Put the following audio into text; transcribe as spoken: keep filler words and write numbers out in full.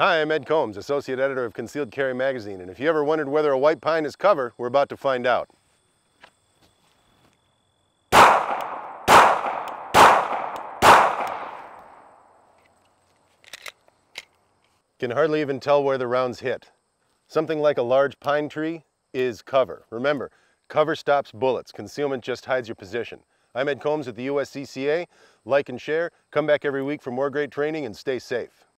Hi, I'm Ed Combs, Associate Editor of Concealed Carry Magazine, and if you ever wondered whether a white pine is cover, we're about to find out. Can hardly even tell where the rounds hit. Something like a large pine tree is cover. Remember, cover stops bullets. Concealment just hides your position. I'm Ed Combs with the U S C C A. Like and share. Come back every week for more great training and stay safe.